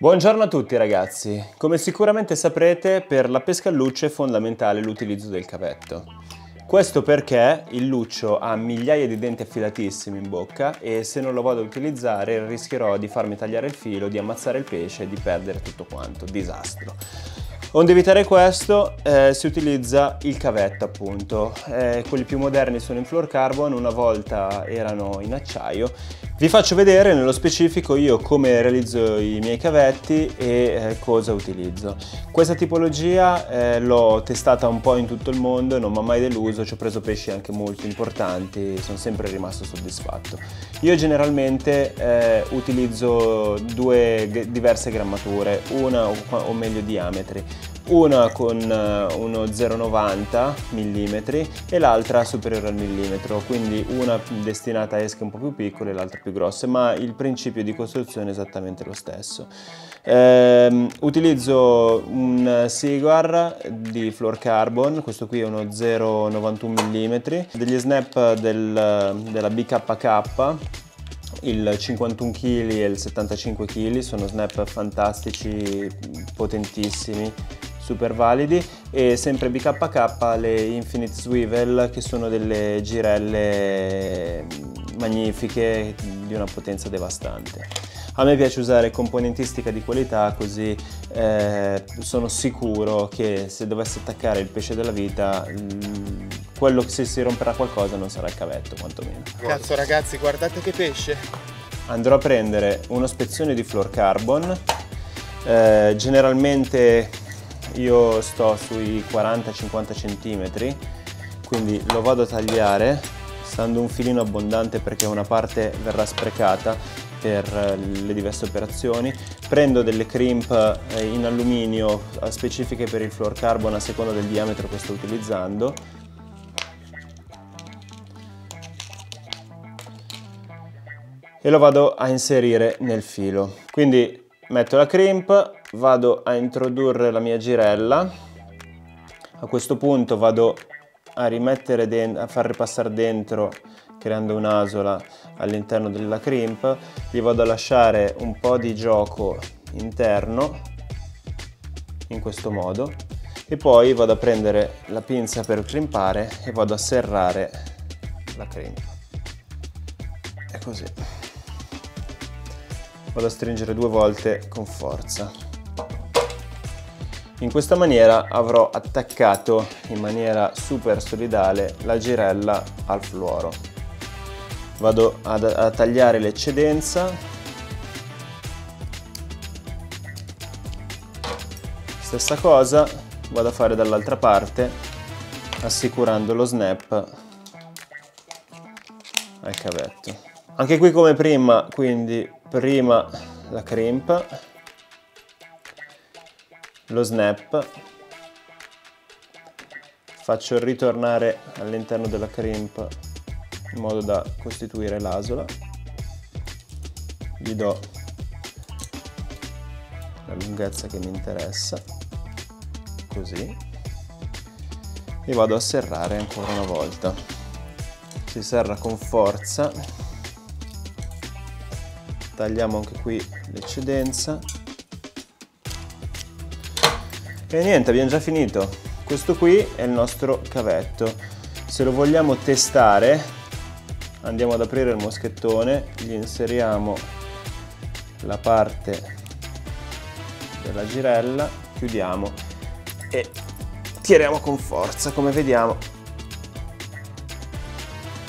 Buongiorno a tutti ragazzi, come sicuramente saprete per la pesca al luccio è fondamentale l'utilizzo del cavetto. Questo perché il luccio ha migliaia di denti affilatissimi in bocca e se non lo vado a utilizzare rischierò di farmi tagliare il filo, di ammazzare il pesce e di perdere tutto quanto, disastro. Onde evitare questo si utilizza il cavetto appunto, quelli più moderni sono in fluorocarbon, una volta erano in acciaio. Vi faccio vedere nello specifico io come realizzo i miei cavetti e cosa utilizzo. Questa tipologia l'ho testata un po' in tutto il mondo e non mi ha mai deluso, ci ho preso pesci anche molto importanti, sono sempre rimasto soddisfatto. Io generalmente utilizzo due diverse grammature, una o meglio diametri, una con uno 0,90 mm e l'altra superiore al millimetro, quindi una destinata a esche un po' più piccole e l'altra più grosse, ma il principio di costruzione è esattamente lo stesso. Utilizzo un Seaguar di fluorocarbon, questo qui è uno 0,91 mm, degli snap della BKK, il 51 kg e il 75 kg, sono snap fantastici, potentissimi, super validi, e sempre BKK le Infinite Swivel, che sono delle girelle magnifiche di una potenza devastante. A me piace usare componentistica di qualità, così sono sicuro che se dovesse attaccare il pesce della vita, quello che si romperà qualcosa non sarà il cavetto, quantomeno. Cazzo ragazzi, guardate che pesce! Andrò a prendere uno spezzone di fluorocarbon, generalmente io sto sui 40-50 cm, quindi lo vado a tagliare, stando un filino abbondante perché una parte verrà sprecata per le diverse operazioni. Prendo delle crimp in alluminio specifiche per il fluorocarbon a seconda del diametro che sto utilizzando. E lo vado a inserire nel filo. Quindi metto la crimp, vado a introdurre la mia girella, a questo punto vado a rimettere a far ripassare dentro, creando un'asola all'interno della crimp, gli vado a lasciare un po' di gioco interno in questo modo e poi vado a prendere la pinza per crimpare e vado a serrare la crimp. È così. Vado a stringere due volte con forza. In questa maniera avrò attaccato in maniera super solidale la girella al fluoro. Vado a tagliare l'eccedenza. Stessa cosa, vado a fare dall'altra parte, assicurando lo snap al cavetto. Anche qui come prima, quindi prima la crimp, lo snap, faccio ritornare all'interno della crimp in modo da costituire l'asola, gli do la lunghezza che mi interessa, così, e vado a serrare ancora una volta. Si serra con forza, tagliamo anche qui l'eccedenza. E niente, abbiamo già finito. Questo qui è il nostro cavetto. Se lo vogliamo testare, andiamo ad aprire il moschettone, gli inseriamo la parte della girella, chiudiamo e tiriamo con forza. Come vediamo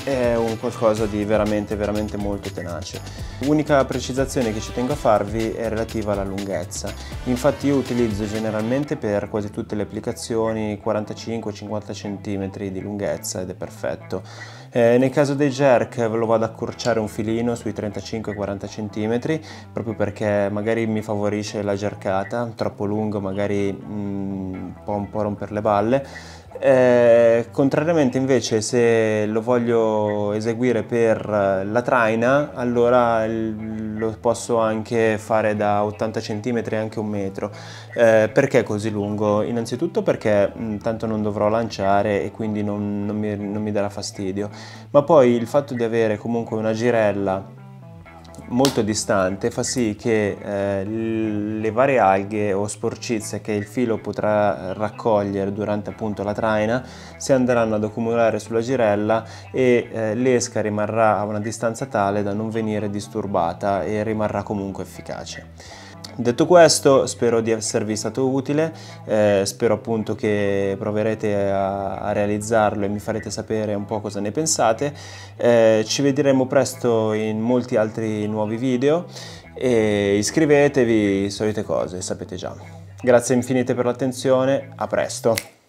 è un qualcosa di veramente veramente molto tenace. L'unica precisazione che ci tengo a farvi è relativa alla lunghezza. Infatti io utilizzo generalmente per quasi tutte le applicazioni 45-50 cm di lunghezza ed è perfetto. Nel caso dei jerk lo vado ad accorciare un filino sui 35-40 cm, proprio perché magari mi favorisce la jerkata, troppo lungo magari può un po' romper le balle. Contrariamente invece se lo voglio eseguire per la traina, allora lo posso anche fare da 80 cm e anche un metro. Perché così lungo? Innanzitutto perché tanto non dovrò lanciare e quindi non mi darà fastidio, ma poi il fatto di avere comunque una girella molto distante fa sì che le varie alghe o sporcizie che il filo potrà raccogliere durante appunto la traina si andranno ad accumulare sulla girella e l'esca rimarrà a una distanza tale da non venire disturbata e rimarrà comunque efficace. Detto questo, spero di esservi stato utile, spero appunto che proverete a realizzarlo e mi farete sapere un po' cosa ne pensate. Ci vedremo presto in molti altri nuovi video e iscrivetevi, solite cose, sapete già. Grazie infinite per l'attenzione, a presto!